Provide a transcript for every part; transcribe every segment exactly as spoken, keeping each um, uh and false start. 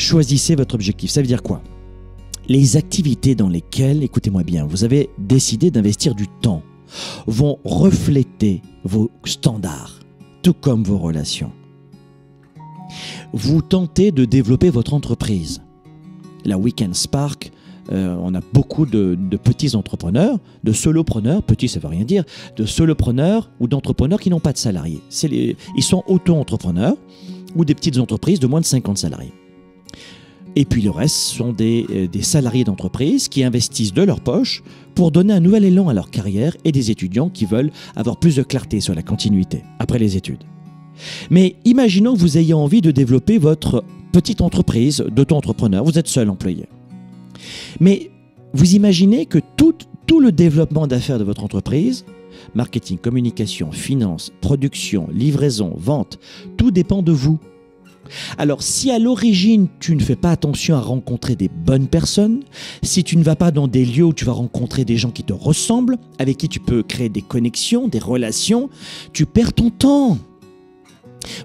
Choisissez votre objectif. Ça veut dire quoi? Les activités dans lesquelles, écoutez-moi bien, vous avez décidé d'investir du temps vont refléter vos standards, tout comme vos relations. Vous tentez de développer votre entreprise. La Weekend Spark, euh, on a beaucoup de, de petits entrepreneurs, de solopreneurs, petits ça ne veut rien dire, de solopreneurs ou d'entrepreneurs qui n'ont pas de salariés. C'est les, ils sont auto-entrepreneurs ou des petites entreprises de moins de cinquante salariés. Et puis le reste sont des, des salariés d'entreprise qui investissent de leur poche pour donner un nouvel élan à leur carrière et des étudiants qui veulent avoir plus de clarté sur la continuité après les études. Mais imaginons que vous ayez envie de développer votre petite entreprise d'auto-entrepreneur, vous êtes seul employé. Mais vous imaginez que tout, tout le développement d'affaires de votre entreprise, marketing, communication, finance, production, livraison, vente, tout dépend de vous. Alors si à l'origine tu ne fais pas attention à rencontrer des bonnes personnes, si tu ne vas pas dans des lieux où tu vas rencontrer des gens qui te ressemblent, avec qui tu peux créer des connexions, des relations, tu perds ton temps.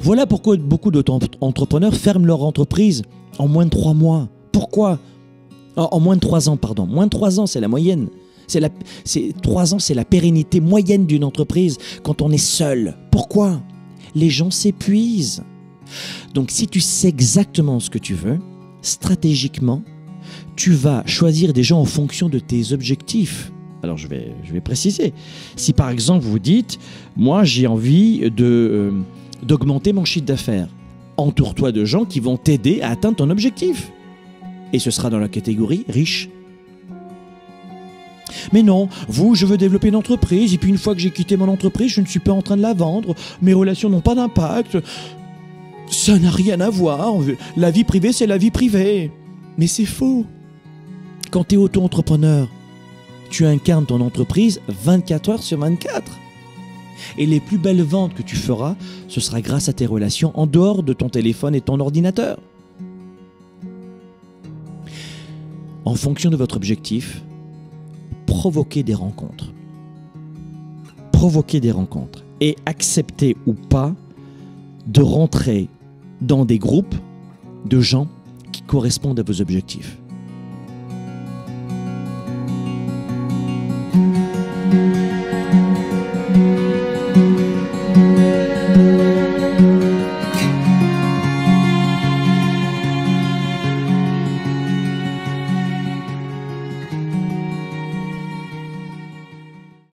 Voilà pourquoi beaucoup d'auto-entrepreneurs ferment leur entreprise en moins de trois mois. Pourquoi ? En moins de trois ans, pardon. Moins de trois ans, c'est la moyenne. C'est la, c'est, trois ans, c'est la pérennité moyenne d'une entreprise quand on est seul. Pourquoi ? Les gens s'épuisent. Donc si tu sais exactement ce que tu veux, stratégiquement, tu vas choisir des gens en fonction de tes objectifs. Alors je vais, je vais préciser. Si par exemple vous dites, moi j'ai envie de... Euh, d'augmenter mon chiffre d'affaires. Entoure-toi de gens qui vont t'aider à atteindre ton objectif. Et ce sera dans la catégorie riche. Mais non, vous, je veux développer une entreprise et puis une fois que j'ai quitté mon entreprise, je ne suis pas en train de la vendre, mes relations n'ont pas d'impact, ça n'a rien à voir, la vie privée c'est la vie privée. Mais c'est faux. Quand tu es auto-entrepreneur, tu incarnes ton entreprise vingt-quatre heures sur vingt-quatre. Et les plus belles ventes que tu feras, ce sera grâce à tes relations en dehors de ton téléphone et ton ordinateur. En fonction de votre objectif, provoquez des rencontres. Provoquez des rencontres et acceptez ou pas de rentrer dans des groupes de gens qui correspondent à vos objectifs.